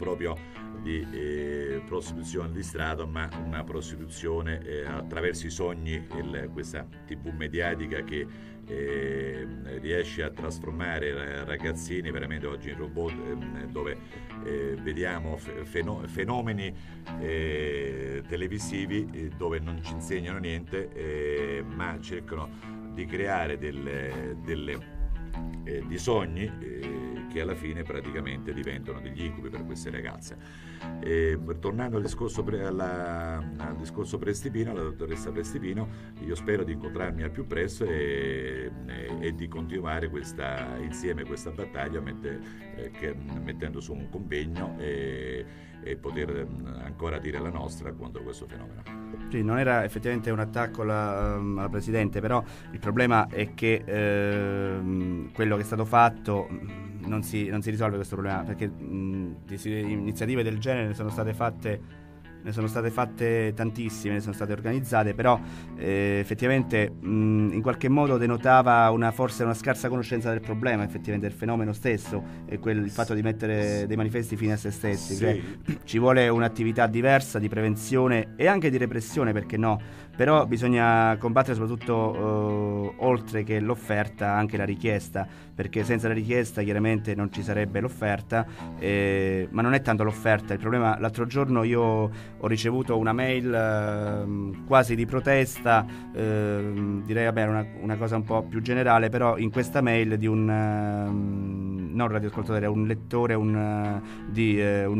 proprio di prostituzione di strada, ma una prostituzione attraverso i sogni, questa TV mediatica che riesce a trasformare ragazzini veramente oggi in robot, dove vediamo fenomeni televisivi dove non ci insegnano niente, ma cercano di creare dei sogni che alla fine praticamente diventano degli incubi per queste ragazze. Tornando al discorso Prestipino, alla dottoressa Prestipino, io spero di incontrarmi al più presto e di continuare insieme questa battaglia mettendo su un convegno e poter ancora dire la nostra contro questo fenomeno. Sì, non era effettivamente un attacco alla Presidente, però il problema è che quello che è stato fatto non si risolve questo problema, perché iniziative del genere ne sono state fatte tantissime, ne sono state organizzate, però effettivamente in qualche modo denotava forse una scarsa conoscenza del problema, effettivamente del fenomeno stesso, e il fatto di mettere dei manifesti fine a se stessi. Sì. Cioè, ci vuole un'attività diversa di prevenzione e anche di repressione, perché no? Però bisogna combattere soprattutto oltre che l'offerta anche la richiesta, perché senza la richiesta chiaramente non ci sarebbe l'offerta, ma non è tanto l'offerta il problema. L'altro giorno io ho ricevuto una mail quasi di protesta, direi vabbè una cosa un po' più generale, però in questa mail di non radioascoltatore, un lettore, un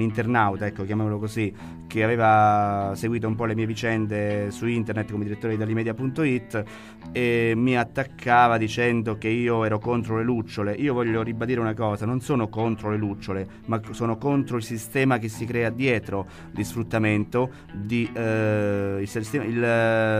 internauta, ecco, chiamiamolo così, che aveva seguito un po' le mie vicende su internet come direttore di Dalimedia.it e mi attaccava dicendo che io ero contro le lucciole. Io voglio ribadire una cosa: non sono contro le lucciole, ma sono contro il sistema che si crea dietro di sfruttamento, il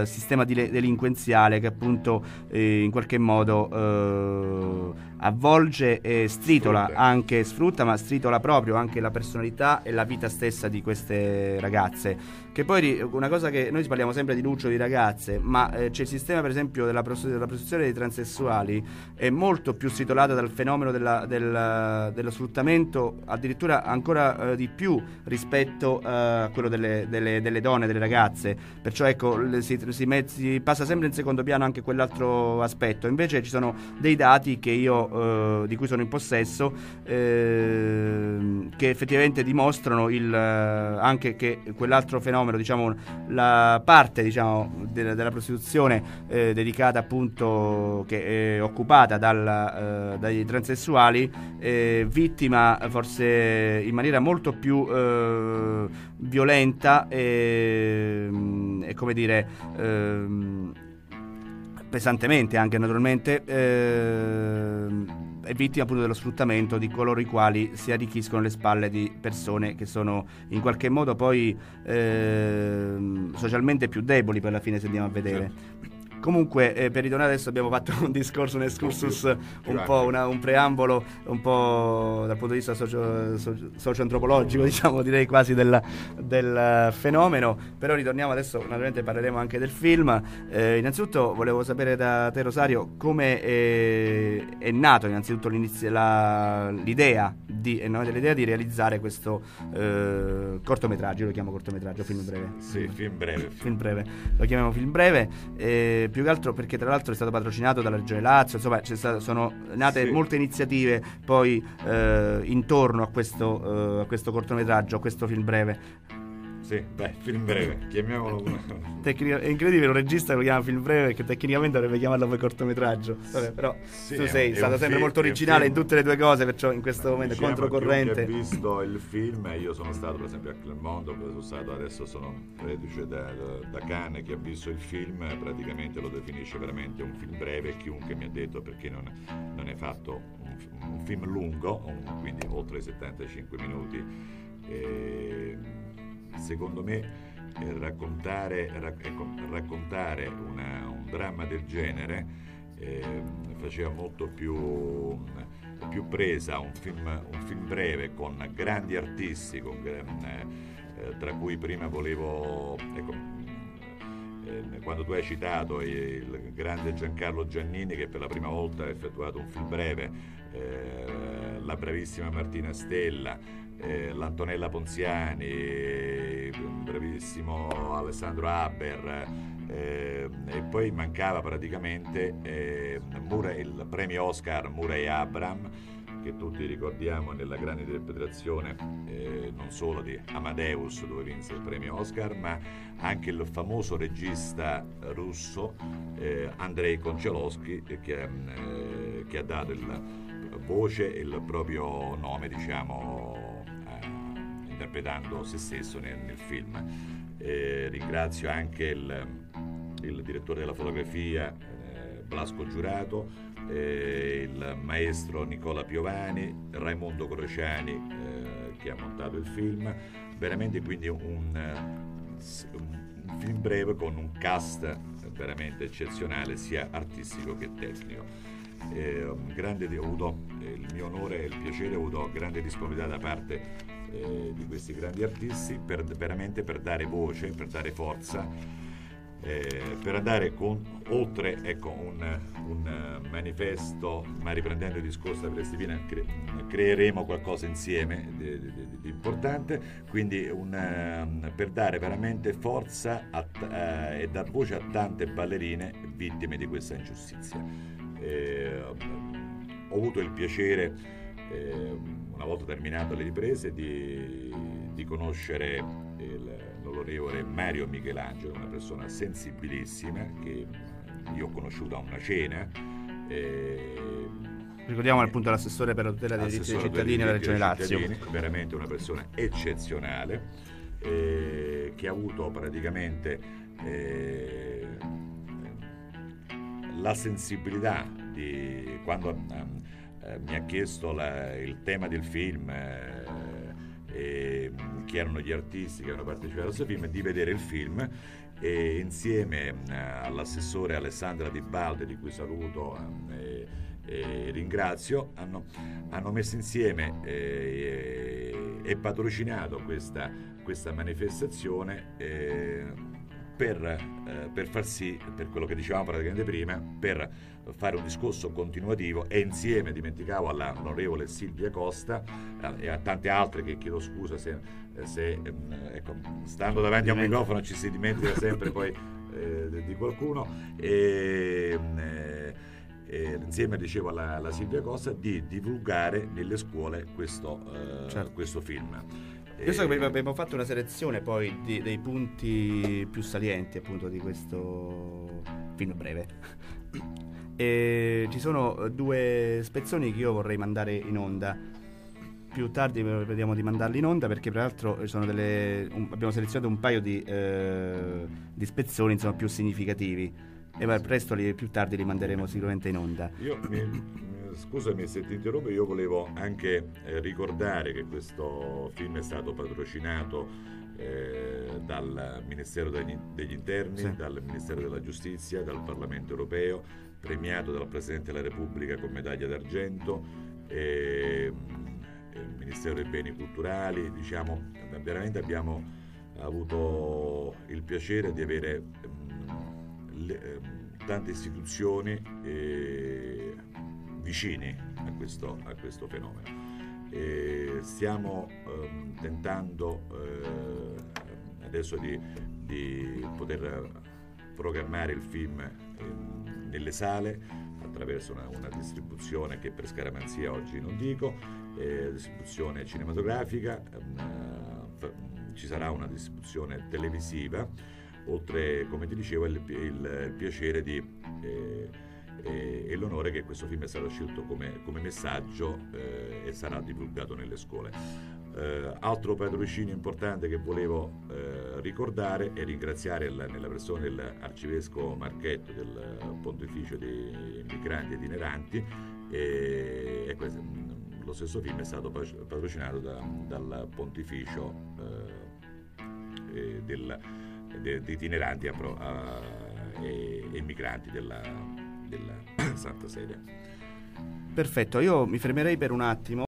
sistema delinquenziale che appunto in qualche modo avvolge e stritola, anche sfrutta, ma stritola proprio anche la personalità e la vita stessa di queste ragazze. Che poi una cosa che noi parliamo sempre di luccio di ragazze, ma c'è il sistema per esempio della prostituzione dei transessuali, è molto più stritolato dal fenomeno dello sfruttamento, addirittura ancora di più rispetto a quello delle donne, delle ragazze. Perciò ecco, si passa sempre in secondo piano anche quell'altro aspetto. Invece ci sono dei dati che io di cui sono in possesso, che effettivamente dimostrano anche che quell'altro fenomeno, diciamo la parte della prostituzione dedicata appunto, che è occupata dai transessuali, vittima forse in maniera molto più violenta e come dire pesantemente anche naturalmente, è vittima appunto dello sfruttamento di coloro i quali si arricchiscono le spalle di persone che sono in qualche modo poi socialmente più deboli, per la fine, se andiamo a vedere. Certo. Comunque, per ritornare, adesso abbiamo fatto un discorso, un excursus, un po' un preambolo, un po' dal punto di vista socio-antropologico, diciamo, direi quasi del fenomeno, però ritorniamo adesso, naturalmente parleremo anche del film. Innanzitutto volevo sapere da te, Rosario, come è nato innanzitutto l'idea di realizzare questo cortometraggio, lo chiamo cortometraggio, film breve. Sì, film breve. Lo chiamiamo film breve, più che altro perché tra l'altro è stato patrocinato dalla Regione Lazio, insomma sono nate molte iniziative poi intorno a questo cortometraggio, a questo film breve. Sì, beh, film breve, chiamiamolo. È incredibile, un regista lo chiama film breve, che tecnicamente dovrebbe chiamarlo poi cortometraggio. Vabbè, però sì, tu sei stato sempre film, molto originale in tutte le tue cose, perciò in questo momento diciamo controcorrente. Ho visto il film, io sono stato per esempio a Clermont, adesso sono reduce da Cannes, che ha visto il film, praticamente lo definisce veramente un film breve, chiunque mi ha detto, perché non è fatto un film lungo, quindi oltre i 75 minuti. Secondo me raccontare un dramma del genere faceva molto più presa un film breve, con grandi artisti, tra cui prima volevo, quando tu hai citato il grande Giancarlo Giannini, che per la prima volta ha effettuato un film breve, la bravissima Martina Stella, l'Antonella Ponziani, bravissimo Alessandro Haber, e poi mancava praticamente il premio Oscar Murray Abraham, che tutti ricordiamo nella grande interpretazione non solo di Amadeus, dove vinse il premio Oscar, ma anche il famoso regista russo Andrei Konchalovsky, che ha dato il voce e il proprio nome, diciamo, interpretando se stesso nel film. Ringrazio anche il direttore della fotografia Blasco Giurato, il maestro Nicola Piovani, Raimondo Crociani che ha montato il film. Veramente quindi un film breve con un cast veramente eccezionale, sia artistico che tecnico. Ho avuto il mio onore e il piacere, ho avuto grande disponibilità da parte di questi grandi artisti per dare voce, per dare forza, per andare oltre, ecco, un manifesto, ma riprendendo il discorso da Prestivina, creeremo qualcosa insieme di importante, quindi per dare veramente forza e dar voce a tante ballerine vittime di questa ingiustizia. Ho avuto il piacere, una volta terminate le riprese, di conoscere l'onorevole Mario Michelangelo, una persona sensibilissima che io ho conosciuto a una cena. Ricordiamo appunto l'assessore per la tutela dei diritti dei cittadini della Regione Lazio. Veramente una persona eccezionale, che ha avuto praticamente la sensibilità di quando mi ha chiesto il tema del film. Chi erano gli artisti che hanno partecipato al suo film, di vedere il film, e insieme all'assessore Alessandra Di Balde, di cui saluto e ringrazio, hanno messo insieme e patrocinato questa manifestazione per far sì, per quello che dicevamo praticamente prima, per fare un discorso continuativo, e insieme, dimenticavo, all'onorevole Silvia Costa e a tante altre che chiedo scusa se stando davanti a un microfono ci si dimentica sempre poi di qualcuno, insieme, dicevo, alla Silvia Costa, di divulgare nelle scuole questo film. Io so che abbiamo fatto una selezione poi dei punti più salienti appunto di questo film breve, e ci sono due spezzoni che io vorrei mandare in onda. Più tardi vediamo di mandarli in onda, perché peraltro abbiamo selezionato un paio di spezzoni, insomma, più significativi, e più tardi li manderemo sicuramente in onda. Scusami se ti interrompo, io volevo anche ricordare che questo film è stato patrocinato dal Ministero degli Interni, sì, dal Ministero della Giustizia, dal Parlamento europeo, premiato dal Presidente della Repubblica con medaglia d'argento, il Ministero dei Beni Culturali. Diciamo, veramente abbiamo avuto il piacere di avere tante istituzioni vicini a questo fenomeno. Stiamo tentando adesso di poter programmare il film nelle sale attraverso una distribuzione che per scaramanzia oggi non dico, distribuzione cinematografica, ci sarà una distribuzione televisiva, oltre, come ti dicevo, il piacere e l'onore che questo film è stato scelto come messaggio e sarà divulgato nelle scuole. Altro patrocinio importante che volevo ricordare e ringraziare nella persona dell'arcivescovo Marchetto, del Pontificio dei Migranti ed Ineranti, lo stesso film è stato patrocinato dal Pontificio dei itineranti e migranti della Santa Sede. Perfetto, io mi fermerei per un attimo.